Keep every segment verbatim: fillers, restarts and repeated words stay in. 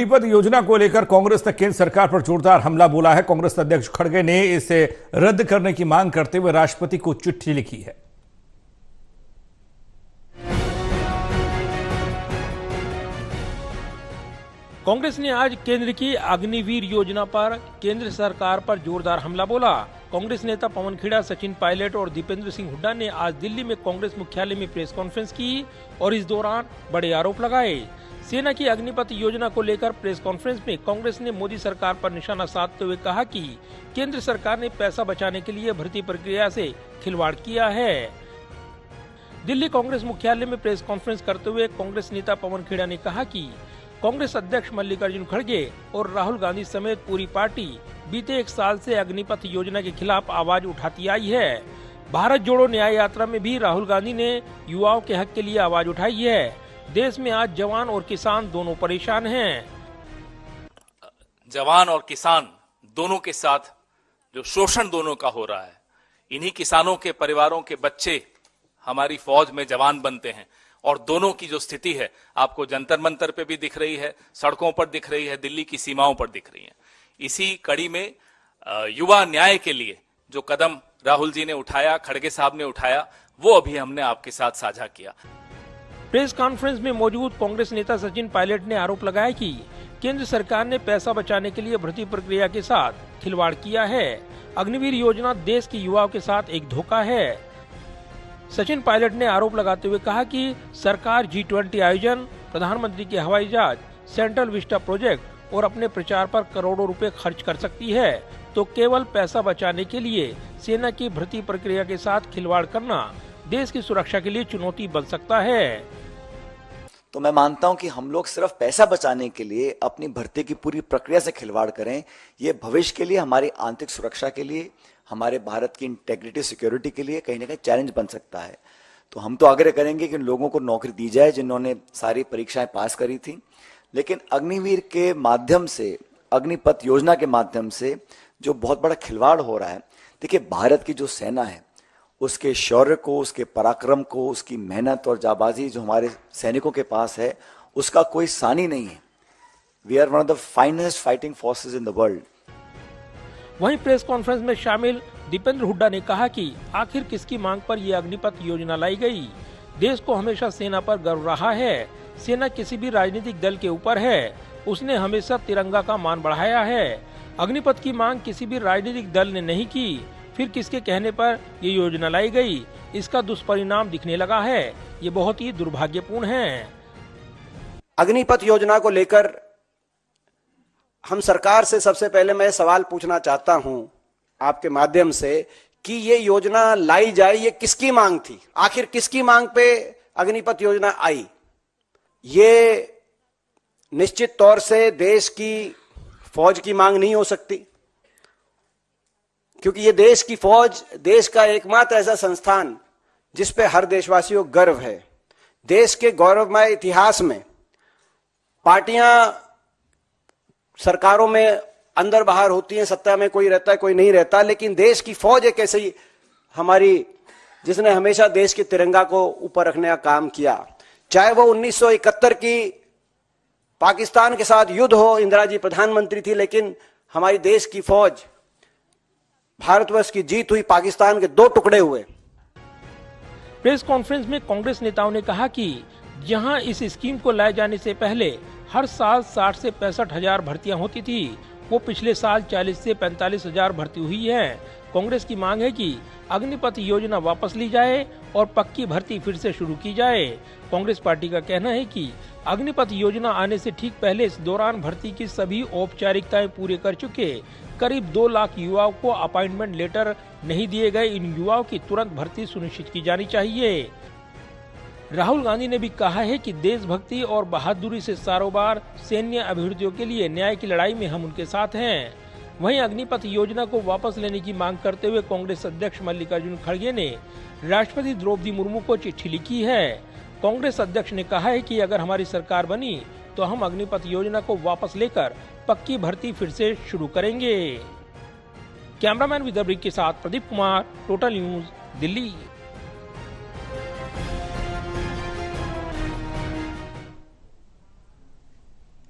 अग्निपथ योजना को लेकर कांग्रेस ने केंद्र सरकार पर जोरदार हमला बोला है। कांग्रेस अध्यक्ष खड़गे ने इसे रद्द करने की मांग करते हुए राष्ट्रपति को चिट्ठी लिखी है। कांग्रेस ने आज केंद्र की अग्निवीर योजना पर केंद्र सरकार पर जोरदार हमला बोला। कांग्रेस नेता पवन खेड़ा, सचिन पायलट और दीपेंद्र सिंह हुड्डा ने आज दिल्ली में कांग्रेस मुख्यालय में प्रेस कॉन्फ्रेंस की और इस दौरान बड़े आरोप लगाए। सेना की अग्निपथ योजना को लेकर प्रेस कॉन्फ्रेंस में कांग्रेस ने मोदी सरकार पर निशाना साधते हुए कहा कि केंद्र सरकार ने पैसा बचाने के लिए भर्ती प्रक्रिया से खिलवाड़ किया है। दिल्ली कांग्रेस मुख्यालय में प्रेस कॉन्फ्रेंस करते हुए कांग्रेस नेता पवन खेड़ा ने कहा कि कांग्रेस अध्यक्ष मल्लिकार्जुन खड़गे और राहुल गांधी समेत पूरी पार्टी बीते एक साल से अग्निपथ योजना के खिलाफ आवाज उठाती आई है। भारत जोड़ो न्याय यात्रा में भी राहुल गांधी ने युवाओं के हक के लिए आवाज उठाई है। देश में आज जवान और किसान दोनों परेशान हैं। जवान और किसान दोनों के साथ जो शोषण दोनों का हो रहा है, इन्हीं किसानों के परिवारों के बच्चे हमारी फौज में जवान बनते हैं और दोनों की जो स्थिति है आपको जंतर मंतर पे भी दिख रही है, सड़कों पर दिख रही है, दिल्ली की सीमाओं पर दिख रही है। इसी कड़ी में युवा न्याय के लिए जो कदम राहुल जी ने उठाया, खड़गे साहब ने उठाया, वो अभी हमने आपके साथ साझा किया। प्रेस कॉन्फ्रेंस में मौजूद कांग्रेस नेता सचिन पायलट ने आरोप लगाया कि केंद्र सरकार ने पैसा बचाने के लिए भर्ती प्रक्रिया के साथ खिलवाड़ किया है। अग्निवीर योजना देश के युवाओं के साथ एक धोखा है। सचिन पायलट ने आरोप लगाते हुए कहा कि सरकार जी ट्वेंटी आयोजन, प्रधानमंत्री के हवाई जहाज, सेंट्रल विस्टा प्रोजेक्ट और अपने प्रचार पर करोड़ों रुपए खर्च कर सकती है, तो केवल पैसा बचाने के लिए सेना की भर्ती प्रक्रिया के साथ खिलवाड़ करना देश की सुरक्षा के लिए चुनौती बन सकता है। तो मैं मानता हूं कि हम लोग सिर्फ पैसा बचाने के लिए अपनी भर्ती की पूरी प्रक्रिया से खिलवाड़ करें, ये भविष्य के लिए, हमारी आंतरिक सुरक्षा के लिए, हमारे भारत की इंटेग्रिटी सिक्योरिटी के लिए कहीं ना कहीं चैलेंज बन सकता है। तो हम तो आग्रह करेंगे कि लोगों को नौकरी दी जाए जिन्होंने सारी परीक्षाएं पास करी थी, लेकिन अग्निवीर के माध्यम से, अग्निपथ योजना के माध्यम से जो बहुत बड़ा खिलवाड़ हो रहा है, देखिए भारत की जो सेना है उसके शौर्य को, उसके पराक्रम को, उसकी मेहनत और जाबाजी जो हमारे सैनिकों के पास है उसका कोई सानी नहीं है। We are one of the finest fighting forces in the world. वहीं प्रेस कॉन्फ्रेंस में शामिल दीपेंद्र हुड्डा ने कहा कि आखिर किसकी मांग पर यह अग्निपथ योजना लाई गई। देश को हमेशा सेना पर गर्व रहा है। सेना किसी भी राजनीतिक दल के ऊपर है, उसने हमेशा तिरंगा का मान बढ़ाया है। अग्निपथ की मांग किसी भी राजनीतिक दल ने नहीं की, फिर किसके कहने पर ये योजना लाई गई, इसका दुष्परिणाम दिखने लगा है। ये बहुत ही दुर्भाग्यपूर्ण है। अग्निपथ योजना को लेकर हम सरकार से सबसे पहले मैं सवाल पूछना चाहता हूं आपके माध्यम से कि ये योजना लाई जाए, ये किसकी मांग थी, आखिर किसकी मांग पे अग्निपथ योजना आई। ये निश्चित तौर से देश की फौज की मांग नहीं हो सकती, क्योंकि ये देश की फौज, देश का एकमात्र ऐसा संस्थान जिस पे हर देशवासी को गर्व है। देश के गौरवमय इतिहास में पार्टियां सरकारों में अंदर बाहर होती हैं, सत्ता में कोई रहता है कोई नहीं रहता, लेकिन देश की फौज एक ऐसी हमारी जिसने हमेशा देश के तिरंगा को ऊपर रखने का काम किया। चाहे वो उन्नीस सौ इकहत्तर की पाकिस्तान के साथ युद्ध हो, इंदिरा जी प्रधानमंत्री थी, लेकिन हमारी देश की फौज, भारतवर्ष की जीत हुई, पाकिस्तान के दो टुकड़े हुए। प्रेस कॉन्फ्रेंस में कांग्रेस नेताओं ने कहा कि जहां इस स्कीम को लाए जाने से पहले हर साल साठ से पैंसठ हजार भर्तियाँ होती थी, वो पिछले साल चालीस से पैंतालीस हजार भर्ती हुई है। कांग्रेस की मांग है कि अग्निपथ योजना वापस ली जाए और पक्की भर्ती फिर से शुरू की जाए। कांग्रेस पार्टी का कहना है कि अग्निपथ योजना आने से ठीक पहले इस दौरान भर्ती की सभी औपचारिकताएं पूरे कर चुके करीब दो लाख युवाओं को अपॉइंटमेंट लेटर नहीं दिए गए। इन युवाओं की तुरंत भर्ती सुनिश्चित की जानी चाहिए। राहुल गांधी ने भी कहा है कि देशभक्ति और बहादुरी से सारोबार सैन्य अभिवृद्धियों के लिए न्याय की लड़ाई में हम उनके साथ हैं। वहीं अग्निपथ योजना को वापस लेने की मांग करते हुए कांग्रेस अध्यक्ष मल्लिकार्जुन खड़गे ने राष्ट्रपति द्रौपदी मुर्मू को चिट्ठी लिखी है। कांग्रेस अध्यक्ष ने कहा है कि अगर हमारी सरकार बनी तो हम अग्निपथ योजना को वापस लेकर पक्की भर्ती फिर से शुरू करेंगे। कैमरामैन विदर्भ के साथ प्रदीप कुमार, टोटल न्यूज, दिल्ली।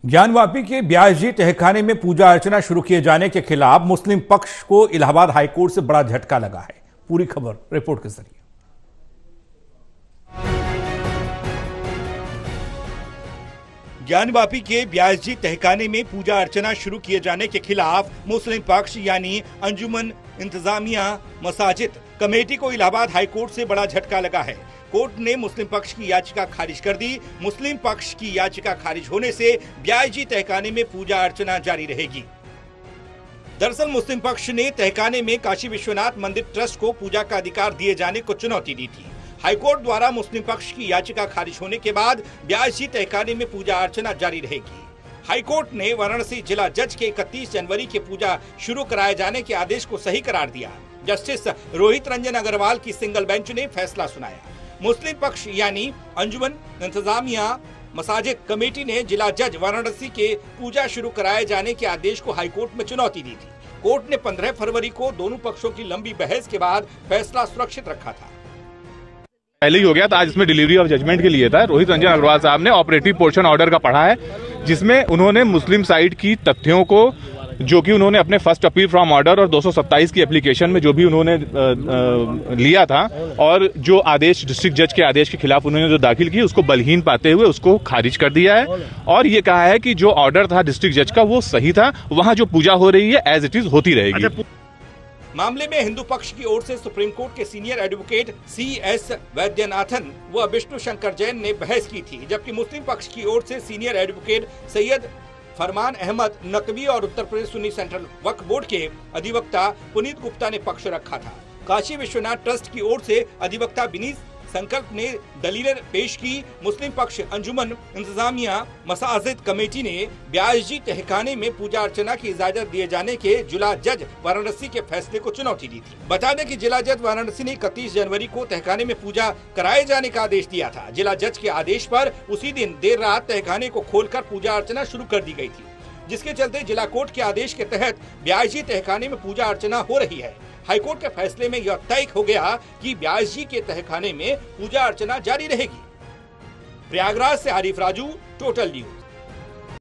ज्ञानवापी के ब्याजी तहखाने में पूजा अर्चना शुरू किए जाने के खिलाफ मुस्लिम पक्ष को इलाहाबाद हाईकोर्ट से बड़ा झटका लगा है। पूरी खबर रिपोर्ट के जरिए। ज्ञानवापी के ब्याजी तहखाने में पूजा अर्चना शुरू किए जाने के खिलाफ मुस्लिम पक्ष यानी अंजुमन इंतजामिया मसाजिद कमेटी को इलाहाबाद हाईकोर्ट से बड़ा झटका लगा है। कोर्ट ने मुस्लिम पक्ष की याचिका खारिज कर दी। मुस्लिम पक्ष की याचिका खारिज होने से ब्याजी तहखाने में पूजा अर्चना जारी रहेगी। दरअसल मुस्लिम पक्ष ने तहखाने में काशी विश्वनाथ मंदिर ट्रस्ट को पूजा का अधिकार दिए जाने को चुनौती दी थी। हाईकोर्ट द्वारा मुस्लिम पक्ष की याचिका खारिज होने के बाद ब्याजी तहखाने में पूजा अर्चना जारी रहेगी। हाईकोर्ट ने वाराणसी जिला जज के इकतीस जनवरी के पूजा शुरू कराए जाने के आदेश को सही करार दिया। जस्टिस रोहित रंजन अग्रवाल की सिंगल बेंच ने फैसला सुनाया। मुस्लिम पक्ष यानी अंजुमन इंतजामिया मसाजिद कमेटी ने जिला जज वाराणसी के पूजा शुरू कराए जाने के आदेश को हाईकोर्ट में चुनौती दी थी। कोर्ट ने पंद्रह फरवरी को दोनों पक्षों की लंबी बहस के बाद फैसला सुरक्षित रखा था। पहले ही हो गया था, आज इसमें डिलीवरी ऑफ जजमेंट के लिए था। रोहित रंजन अग्रवाल साहब ने ऑपरेटिव पोर्शन ऑर्डर का पढ़ा है, जिसमें उन्होंने मुस्लिम साइड की तथ्यों को, जो कि उन्होंने अपने फर्स्ट अपील फ्रॉम ऑर्डर और दो सौ सत्ताईस की एप्लीकेशन में जो भी उन्होंने आ, आ, लिया था, और जो आदेश डिस्ट्रिक्ट जज के आदेश के खिलाफ उन्होंने जो दाखिल की, उसको बलहीन पाते हुए उसको खारिज कर दिया है। और ये कहा है कि जो ऑर्डर था डिस्ट्रिक्ट जज का वो सही था, वहाँ जो पूजा हो रही है एज इट इज होती रहेगी। मामले में हिंदू पक्ष की ओर से सुप्रीम कोर्ट के senior advocate C S Vaidyanathan व विष्णु शंकर जैन ने बहस की थी, जबकि मुस्लिम पक्ष की ओर से सीनियर एडवोकेट सैयद फरमान अहमद नकवी और उत्तर प्रदेश सुन्नी सेंट्रल वक्फ बोर्ड के अधिवक्ता पुनीत गुप्ता ने पक्ष रखा था। काशी विश्वनाथ ट्रस्ट की ओर से अधिवक्ता विनीत संकल्प ने दलीलें पेश की। मुस्लिम पक्ष अंजुमन इंतजामिया मसाजिद कमेटी ने ब्याजी तहखाने में पूजा अर्चना की इजाजत दिए जाने के जिला जज वाराणसी के फैसले को चुनौती दी थी। बता दें कि जिला जज वाराणसी ने इकतीस जनवरी को तहखाने में पूजा कराए जाने का आदेश दिया था। जिला जज के आदेश पर उसी दिन देर रात तहखाने को खोलकर पूजा अर्चना शुरू कर दी गयी थी, जिसके चलते जिला कोर्ट के आदेश के तहत ब्याजी तहखाने में पूजा अर्चना हो रही है। हाईकोर्ट के फैसले में यह तय हो गया कि ब्याजी के तहखाने में पूजा अर्चना जारी रहेगी। प्रयागराज से आरिफ राजू, टोटल न्यूज।